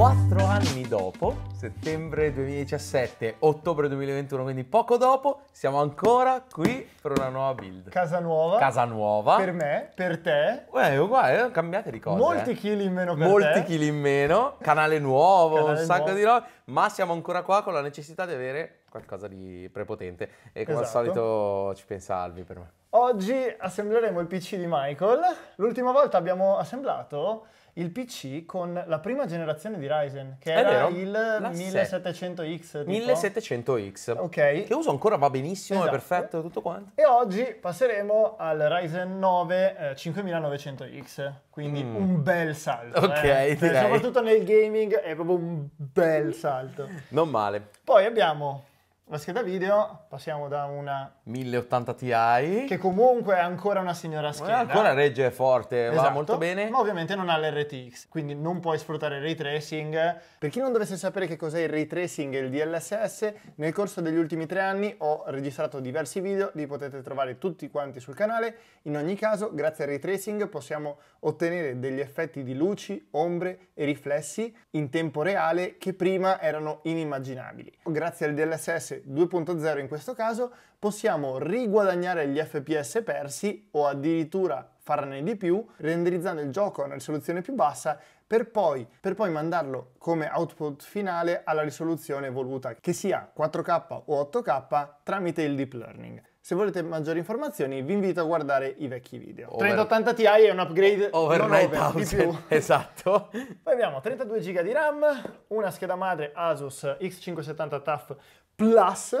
4 anni dopo, settembre 2017, ottobre 2021, quindi poco dopo, siamo ancora qui per una nuova build. Casa nuova. Casa nuova. Per me, per te. Uguale, cambiate di cose. Molti chili in meno per te. Molti chili in meno, canale nuovo, canale un sacco nuovo. Di roba, ma siamo ancora qua con la necessità di avere qualcosa di prepotente. E come esatto. Al solito ci pensa Alvi per me. Oggi assembleremo il PC di Michael. L'ultima volta abbiamo assemblato il PC con la prima generazione di Ryzen, che era il 1700X. Tipo. 1700X, ok. Che uso ancora, va benissimo, esatto. È perfetto, tutto quanto. E oggi passeremo al Ryzen 9 5900X, quindi un bel salto. Ok, direi. Soprattutto nel gaming è proprio un bel salto. Non male. Poi abbiamo la scheda video, passiamo da una 1080 Ti, che comunque è ancora una signora scheda. Ancora regge forte, esatto, va molto bene. Ma ovviamente non ha l'RTX, quindi non puoi sfruttare il ray tracing. Per chi non dovesse sapere che cos'è il ray tracing e il DLSS, nel corso degli ultimi 3 anni ho registrato diversi video, li potete trovare tutti quanti sul canale. In ogni caso, grazie al ray tracing possiamo ottenere degli effetti di luci, ombre e riflessi in tempo reale che prima erano inimmaginabili. Grazie al DLSS 2.0 in questo caso possiamo riguadagnare gli FPS persi o addirittura farne di più, renderizzando il gioco a una risoluzione più bassa per poi mandarlo come output finale alla risoluzione voluta, che sia 4K o 8K, tramite il deep learning. Se volete maggiori informazioni vi invito a guardare i vecchi video. 3080 Ti è un upgrade over 9000, esatto. Poi abbiamo 32 GB di RAM, una scheda madre Asus X570 TUF Plus,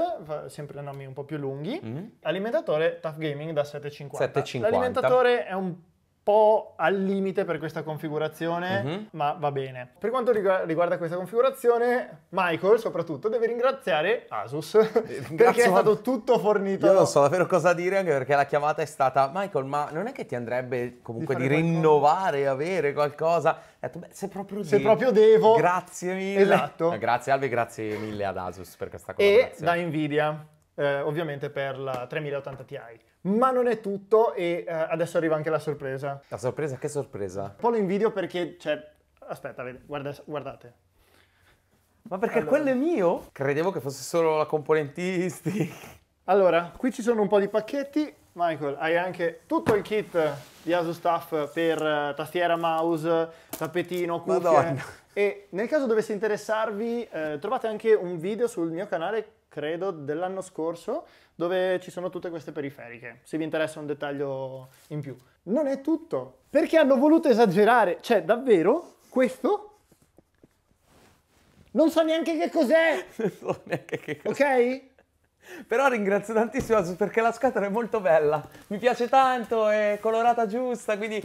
sempre nomi un po' più lunghi, alimentatore TUF Gaming da 750. L'alimentatore è un po' al limite per questa configurazione, ma va bene. Per quanto riguarda questa configurazione, Michael soprattutto deve ringraziare Asus, perché è stato tutto fornito. Io non so davvero cosa dire, anche perché la chiamata è stata: Michael, ma non è che ti andrebbe comunque di rinnovare, avere qualcosa? Ho detto, beh, se proprio devo. Grazie mille. Esatto. Grazie Alvi, grazie mille ad Asus per questa collaborazione. E da Nvidia, ovviamente per la 3080 Ti. Ma non è tutto, e adesso arriva anche la sorpresa. La sorpresa? Che sorpresa? Poi lo invidio perché, cioè, aspetta, guardate. Ma perché allora, quello è mio? Credevo che fosse solo la componentisti. Allora, qui ci sono un po' di pacchetti. Michael, hai anche tutto il kit di Asus TUF per tastiera, mouse, tappetino, cuffie. Madonna. E nel caso dovesse interessarvi, trovate anche un video sul mio canale, credo dell'anno scorso, dove ci sono tutte queste periferiche, se vi interessa un dettaglio in più. Non è tutto, perché hanno voluto esagerare, cioè davvero questo non so neanche che cos'è. Non so neanche che cos'è. Ok? Però ringrazio tantissimo Asus, perché la scatola è molto bella, mi piace tanto, è colorata giusta, quindi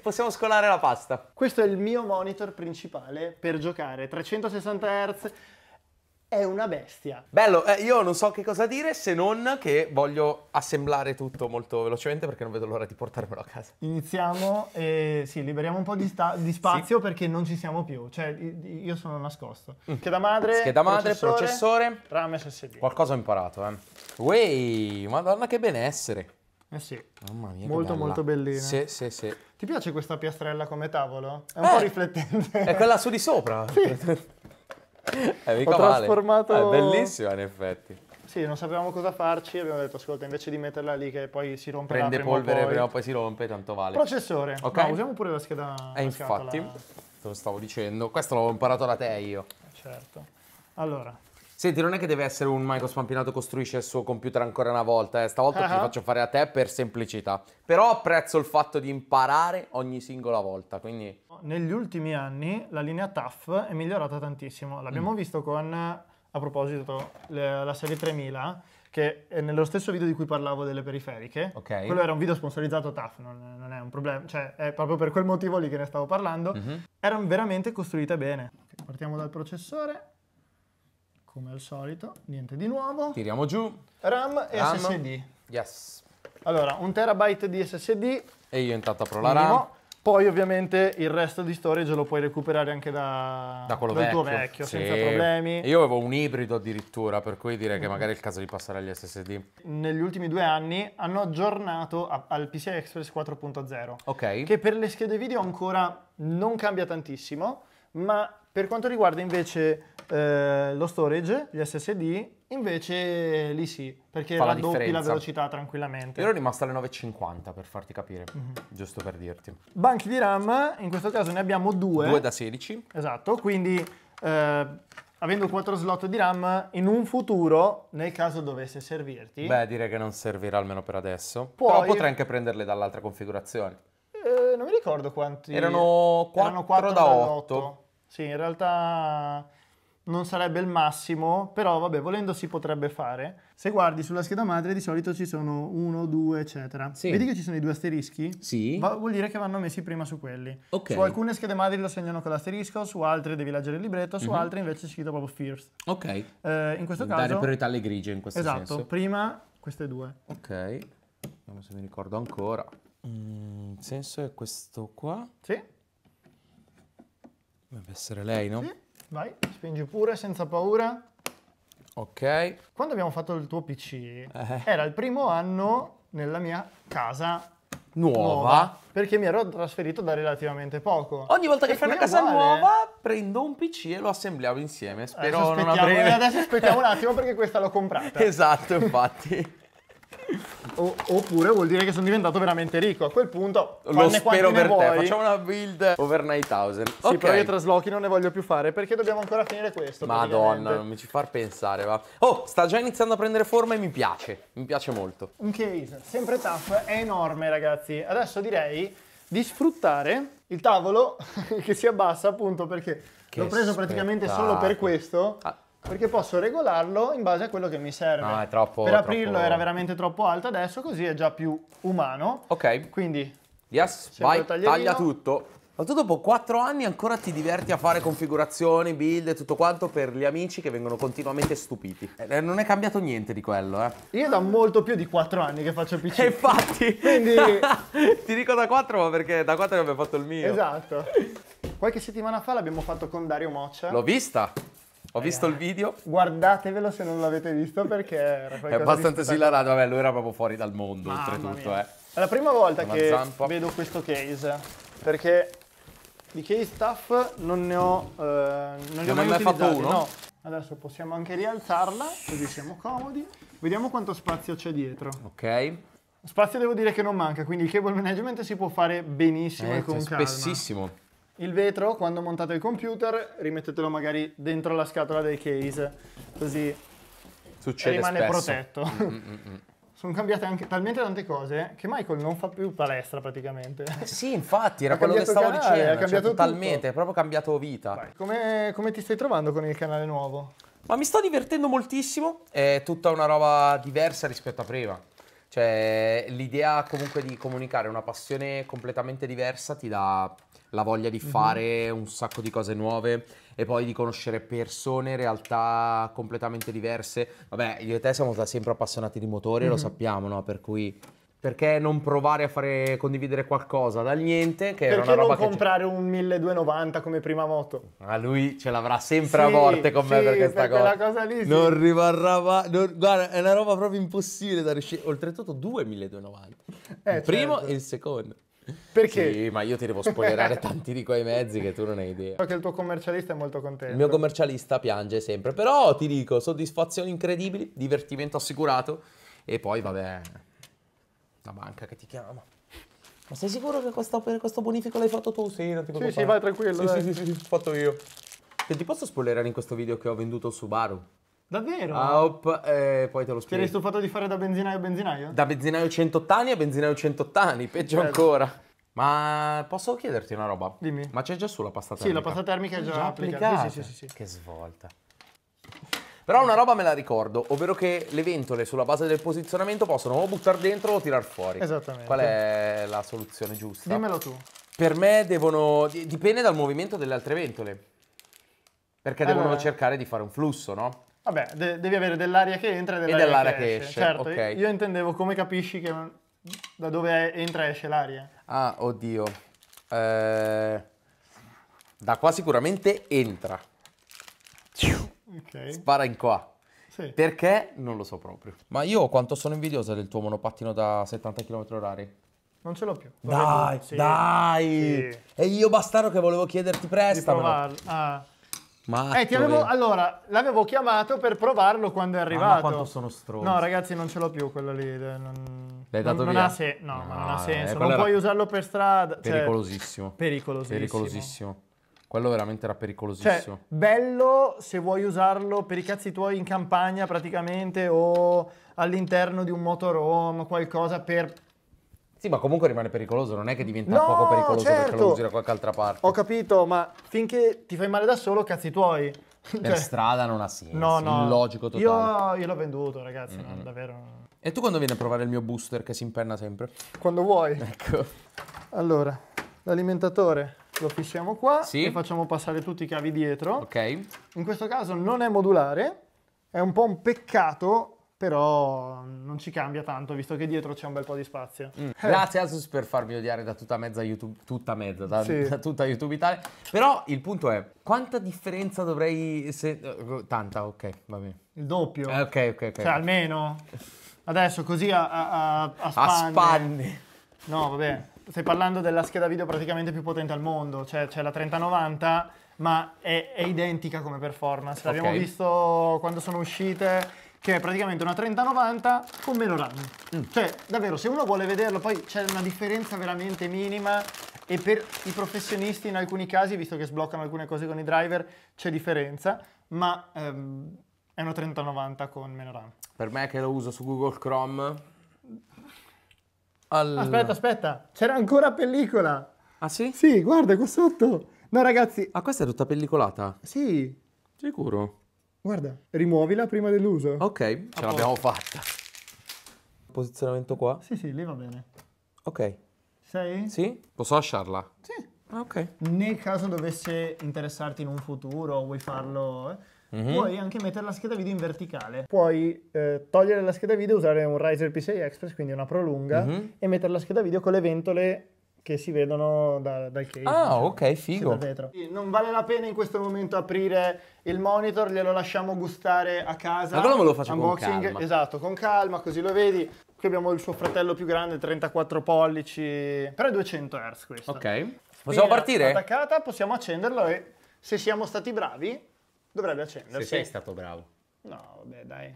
possiamo scolare la pasta. Questo è il mio monitor principale per giocare, 360 Hz. È una bestia. Bello, io non so che cosa dire, se non che voglio assemblare tutto molto velocemente, perché non vedo l'ora di portarmelo a casa. Iniziamo e sì, liberiamo un po' di spazio, sì, perché non ci siamo più. Cioè, io sono nascosto. Scheda madre, processore, RAM SSD. Qualcosa ho imparato, eh. Ueeeeeeeeeeeeeeeeeeeeeeeeeeeeeeeeh, madonna che benessere. Eh sì, mamma mia, molto molto bellina. Sì, sì, sì. Ti piace questa piastrella come tavolo? È un po' riflettente. È quella su di sopra. Sì. Mica ho trasformato... Male. È bellissima in effetti. Sì, non sapevamo cosa farci, abbiamo detto, ascolta, invece di metterla lì che poi si rompe, prende polvere, prima o poi si rompe, tanto vale. Processore, okay. No, usiamo pure la scheda. Infatti, te lo stavo dicendo, questo l'ho imparato da te io. Certo. Allora, senti, non è che deve essere un Michael Spampinato costruisce il suo computer ancora una volta, stavolta te lo faccio fare a te per semplicità. Però apprezzo il fatto di imparare ogni singola volta, quindi... Negli ultimi anni la linea TUF è migliorata tantissimo, l'abbiamo visto con, a proposito, la serie 3000, che è nello stesso video di cui parlavo delle periferiche, okay. Quello era un video sponsorizzato TUF, non è un problema, cioè è proprio per quel motivo lì che ne stavo parlando, erano veramente costruite bene. Okay, partiamo dal processore, come al solito, niente di nuovo. Tiriamo giù. RAM e SSD. Yes. Allora, 1 terabyte di SSD. E io intanto apro la RAM. Poi ovviamente il resto di storage lo puoi recuperare anche da quello dal vecchio, tuo vecchio, sì, senza problemi. Io avevo un ibrido addirittura, per cui direi che magari è il caso di passare agli SSD. Negli ultimi 2 anni hanno aggiornato al PCI Express 4.0, okay, che per le schede video ancora non cambia tantissimo, ma Per quanto riguarda invece lo storage, gli SSD, invece lì sì, perché raddoppi la velocità tranquillamente. Io ero rimasto alle 950 per farti capire, giusto per dirti. Banchi di RAM, in questo caso ne abbiamo due. Due da 16. Esatto, quindi avendo 4 slot di RAM, in un futuro, nel caso dovesse servirti... Beh, direi che non servirà almeno per adesso. Poi... Però potrei anche prenderle dall'altra configurazione. Non mi ricordo quanti... Erano 4 da 8. Sì, in realtà... non sarebbe il massimo, però vabbè, volendo si potrebbe fare. Se guardi sulla scheda madre di solito ci sono 1, 2, eccetera. Sì. Vedi che ci sono i due asterischi? Sì. Vuol dire che vanno messi prima su quelli. Okay. Su alcune schede madri lo segnano con l'asterisco, su altre devi leggere il libretto, su altre invece si scrive proprio first. Ok. In questo caso... Dare priorità alle grigie in questo senso. Esatto, prima queste due. Ok. Vediamo se mi ricordo ancora. Il senso è questo qua. Sì. Deve essere lei, no? Sì. Vai, spingi pure, senza paura. Ok. Quando abbiamo fatto il tuo PC, era il primo anno nella mia casa nuova, perché mi ero trasferito da relativamente poco. Ogni volta che fai una casa nuova, prendo un PC e lo assembliamo insieme. Spero adesso aspettiamo un attimo perché questa l'ho comprata. Esatto, infatti. Oppure vuol dire che sono diventato veramente ricco. A quel punto lo spero per te. Facciamo una build over 9000. Sì, okay. Però io traslochi non ne voglio più fare, perché dobbiamo ancora finire questo. Madonna, non mi ci far pensare, va. Oh, sta già iniziando a prendere forma e mi piace molto. Un case, sempre TUF, è enorme ragazzi. Adesso direi di sfruttare il tavolo che si abbassa, appunto perché l'ho preso praticamente solo per questo. Perché posso regolarlo in base a quello che mi serve. No, è troppo... Per aprirlo era veramente troppo alto, adesso così è già più umano. Ok. Quindi... Yes, vai, taglia tutto. Ma tu dopo 4 anni ancora ti diverti a fare configurazioni, build e tutto quanto per gli amici che vengono continuamente stupiti. Non è cambiato niente di quello, eh. Io da molto più di 4 anni che faccio PC. E infatti! Quindi... ti dico da 4, ma perché da 4 che abbiamo fatto il mio. Esatto. Qualche settimana fa l'abbiamo fatto con Dario Moccia. L'ho vista! Ho visto il video. Guardatevelo se non l'avete visto, perché era qualcosa è abbastanza esilarante. Vabbè, lui era proprio fuori dal mondo, oltretutto. È la prima volta che vedo questo case, perché di case TUF non ne ho mai fatto uno. No. Adesso possiamo anche rialzarla, così siamo comodi. Vediamo quanto spazio c'è dietro. Ok. Spazio devo dire che non manca, quindi il cable management si può fare benissimo e con calma. Spessissimo. Il vetro, quando montate il computer, rimettetelo magari dentro la scatola del case, così rimane protetto. Sono cambiate anche talmente tante cose che Michael non fa più palestra praticamente. Sì, infatti, era quello che stavo dicendo, totalmente, è proprio cambiato vita. Come ti stai trovando con il canale nuovo? Ma mi sto divertendo moltissimo, è tutta una roba diversa rispetto a prima. Cioè, l'idea comunque di comunicare una passione completamente diversa ti dà la voglia di fare un sacco di cose nuove e poi di conoscere persone, realtà completamente diverse. Vabbè, io e te siamo da sempre appassionati di motori, lo sappiamo, no? Per cui... Perché non provare a fare condividere qualcosa dal niente? Che era una roba che... comprare un 1290 come prima moto? Ma lui ce l'avrà sempre a morte con me per questa cosa. Cosa lì, non rimarrà mai. Guarda, è una roba proprio impossibile da riuscire. Oltretutto, due 1290. Il primo e il secondo. Perché? Sì, ma io ti devo spoilerare tanti di quei mezzi che tu non hai idea. So che il tuo commercialista è molto contento. Il mio commercialista piange sempre. Però ti dico, soddisfazioni incredibili, divertimento assicurato. E poi, vabbè. La banca che ti chiama. Ma sei sicuro che questo bonifico l'hai fatto tu? Sì, non ti preoccupare. Sì, vai tranquillo. Sì, l'ho fatto io. Se ti posso spoilerare in questo video che ho venduto il Subaru? Davvero? Poi te lo spiego. Ti eri stufato di fare da benzinaio a benzinaio? Da benzinaio 108 anni a benzinaio 108 anni, peggio ancora. Ma posso chiederti una roba? Dimmi. Ma c'è già su la pasta termica? Sì, la pasta termica è già applicata. Sì. Che svolta. Però una roba me la ricordo, ovvero che le ventole sulla base del posizionamento possono o buttare dentro o tirar fuori. Esattamente. Qual è la soluzione giusta? Dimmelo tu. Per me devono... dipende dal movimento delle altre ventole. Perché devono cercare di fare un flusso, no? Vabbè, devi avere dell'aria che entra e dell'aria che esce. Certo, okay. Io intendevo come capisci che da dove entra e esce l'aria. Ah, oddio. Da qua sicuramente entra. Okay. Spara in qua. Sì. Perché? Non lo so proprio. Ma io quanto sono invidiosa del tuo monopattino da 70 km/h. Non ce l'ho più. Dai, dai! Sì. E io bastardo che volevo chiederti, prestamelo. Ah. Matto, allora, l'avevo chiamato per provarlo quando è arrivato. Ma quanto sono stronzo. No, ragazzi, non ce l'ho più quello lì. Non ha senso. Non puoi usarlo per strada. Pericolosissimo. Cioè, pericolosissimo. Quello veramente era pericolosissimo. Cioè, bello se vuoi usarlo per i cazzi tuoi in campagna praticamente o all'interno di un motorhome, qualcosa per... Sì, ma comunque rimane pericoloso, non è che diventa poco pericoloso perché lo usi da qualche altra parte. Ho capito, ma finché ti fai male da solo, cazzi tuoi. Cioè... Per strada non ha senso, illogico totale. Io l'ho venduto, ragazzi, no, davvero. E tu quando vieni a provare il mio booster che si impenna sempre? Quando vuoi. Ecco. Allora, l'alimentatore... Lo fissiamo qua e facciamo passare tutti i cavi dietro. Ok. In questo caso non è modulare, è un po' un peccato, però non ci cambia tanto, visto che dietro c'è un bel po' di spazio. Grazie Asus per farmi odiare da tutta mezza YouTube, da tutta YouTube Italia. Però il punto è, quanta differenza dovrei... Tanta, ok, va bene. Il doppio. Ok. Cioè almeno, adesso così a spanne. No, vabbè. Stai parlando della scheda video praticamente più potente al mondo, cioè c'è la 3090, ma è identica come performance. L'abbiamo visto quando sono uscite, che è praticamente una 3090 con meno RAM. Cioè, davvero, se uno vuole vederlo, poi c'è una differenza veramente minima e per i professionisti in alcuni casi, visto che sbloccano alcune cose con i driver, c'è differenza, ma è una 3090 con meno RAM. Per me che lo uso su Google Chrome... Aspetta, c'era ancora pellicola. Ah sì? Sì, guarda qua sotto. No ragazzi. Ah, questa è tutta pellicolata? Sì. Sicuro? Guarda, rimuovila prima dell'uso. Ok, ce l'abbiamo fatta. Posizionamento qua? Sì, lì va bene. Ok. Sei? Sì? Posso lasciarla? Sì. Ok. Nel caso dovesse interessarti in un futuro o vuoi farlo... Puoi anche mettere la scheda video in verticale. Puoi togliere la scheda video, usare un Ryzen P6 Express, quindi una prolunga, e mettere la scheda video con le ventole che si vedono dal case. Ah, ok, figo. Non vale la pena in questo momento aprire il monitor, glielo lasciamo gustare a casa. Ma quello me lo faccio unboxing, con calma. Esatto, con calma, così lo vedi. Qui abbiamo il suo fratello più grande, 34 pollici, però è 200 Hz questo. Ok. Possiamo partire? Attaccata, possiamo accenderlo e se siamo stati bravi... Dovrebbe accendersi. Se sei stato bravo. No, vabbè, dai.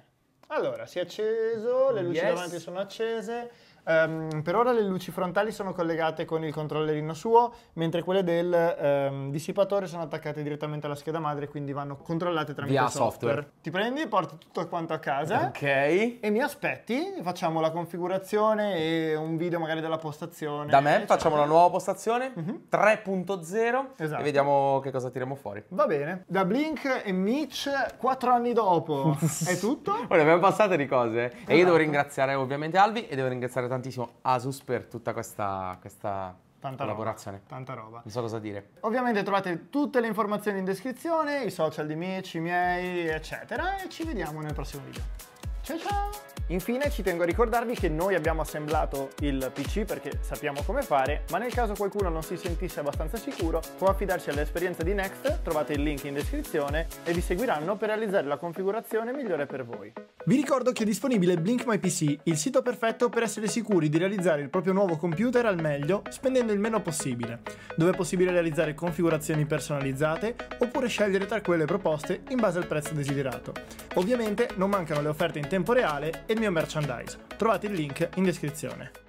Allora, si è acceso, le luci davanti sono accese. Per ora le luci frontali sono collegate con il controllerino suo, mentre quelle del dissipatore sono attaccate direttamente alla scheda madre, quindi vanno controllate tramite software. Ti prendi, porti tutto quanto a casa. Ok. E mi aspetti, facciamo la configurazione e un video magari della postazione. Da me, facciamo la nuova postazione 3.0 e vediamo che cosa tiriamo fuori. Va bene. Da Blink e Mitch 4 anni dopo è tutto. Ora abbiamo passato di cose. Esatto. E io devo ringraziare ovviamente Alvi e devo ringraziare tantissimo Asus per tutta questa collaborazione. Tanta roba. Non so cosa dire. Ovviamente trovate tutte le informazioni in descrizione, i social di Mitch, i miei, eccetera, e ci vediamo nel prossimo video. Ciao ciao! Infine ci tengo a ricordarvi che noi abbiamo assemblato il PC perché sappiamo come fare, ma nel caso qualcuno non si sentisse abbastanza sicuro può affidarsi all'esperienza di Next, trovate il link in descrizione e vi seguiranno per realizzare la configurazione migliore per voi. Vi ricordo che è disponibile Blink My PC, il sito perfetto per essere sicuri di realizzare il proprio nuovo computer al meglio spendendo il meno possibile, dove è possibile realizzare configurazioni personalizzate oppure scegliere tra quelle proposte in base al prezzo desiderato. Ovviamente non mancano le offerte in tempo reale e il mio merchandise. Trovate il link in descrizione.